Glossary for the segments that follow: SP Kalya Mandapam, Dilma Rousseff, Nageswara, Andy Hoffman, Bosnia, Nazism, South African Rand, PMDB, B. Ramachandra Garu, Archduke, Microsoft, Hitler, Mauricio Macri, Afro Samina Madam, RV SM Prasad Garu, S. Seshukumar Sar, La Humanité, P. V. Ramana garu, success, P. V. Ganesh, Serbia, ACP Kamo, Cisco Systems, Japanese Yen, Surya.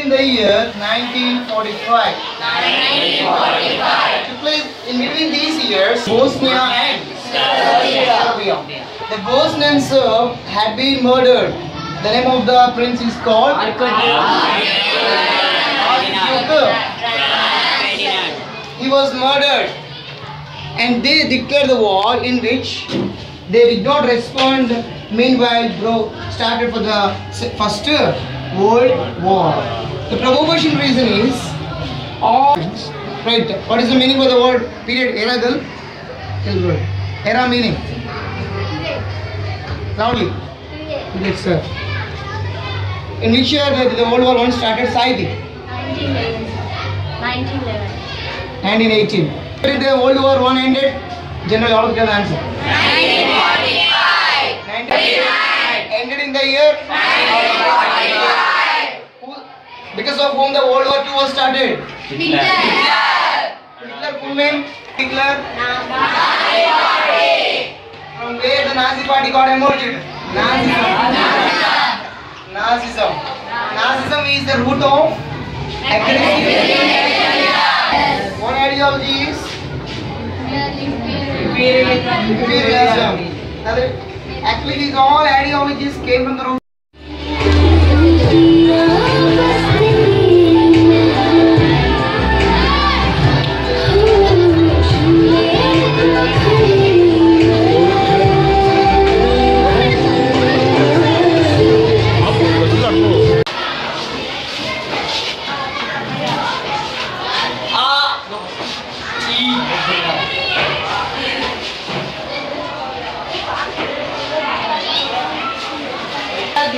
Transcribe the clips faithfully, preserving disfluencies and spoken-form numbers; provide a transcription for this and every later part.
in the year nineteen forty-five. nineteen forty-five. Took place in between these years, Bosnia and Serbia. The Bosnian Serb had been murdered. The name of the prince is called Archduke. He was murdered, and they declared the war, in which they did not respond. Meanwhile, bro started for the first World War. The provocation reason is all right. What is the meaning of the word period? Era girl? Era meaning? Loudly. Period, sir. In which year the, the World War One started? Saidi. nineteen eleven. nineteen eighteen. When did the World War One ended? General, all of you can answer. nineteen forty-five. nineteen forty-five. Ended in the year nineteen forty-five. Because of whom the World War Two was started? Hitler. Hitler, full name? Hitler. Nazi Party. From where the Nazi Party got emerged? Nazism. Nazism. Nazism is the root of aggressive. What ideology is? Imperialism. Imperialism. Actually, these all ideologies came from the root.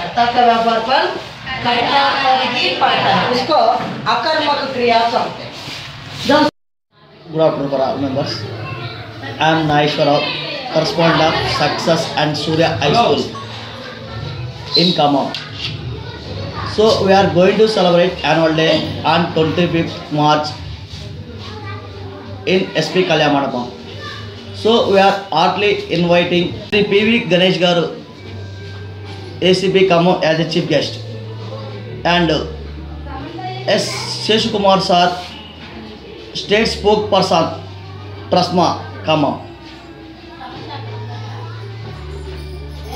कर्ता का व्यापार पर कर्ता पर ही पड़ता है, उसको अकर्मक क्रिया कहते हैं। Good afternoon members, I am Nageshwara, correspondent success and Surya high school in Khammam. So we are going to celebrate annual day on twenty-fifth March in S P Kalya Mandapam. So we are heartily inviting P. V. Ganesh Garu, A C P Kamo as a chief guest, and S. Seshukumar Sar, state spokesperson, Prasma Kamo.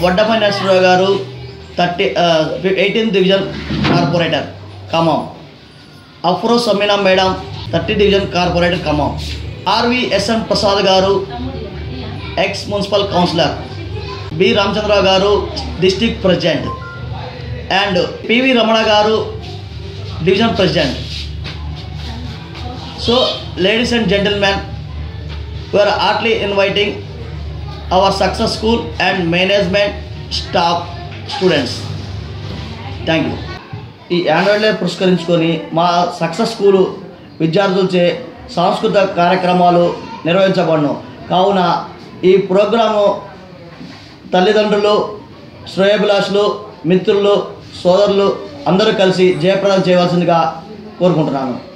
Nageswara Garu, eighteenth Division Corporator, Kamo. Afro Samina Madam, thirtieth Division Corporator, Kamo. R V S M Prasad Garu, ex-municipal councillor. B. Ramachandra Garu, District President, and P. V. Ramana Garu, Division President. So, ladies and gentlemen, we are heartily inviting our success school and management staff students. Thank you. ఈ annual day పురస్కరించుకొని మా success school విద్యార్థులచే సాంస్కృతిక కార్యక్రమాలు నిర్వహించబడను. కావున ఈ programme తల్లిదండ్రులు, శ్రేయోభిలాషులు, మిత్రులు, సోదరులు అందరూ కలిసి జయప్రదం చేయవలసిందిగా కోరుకుంటున్నాను.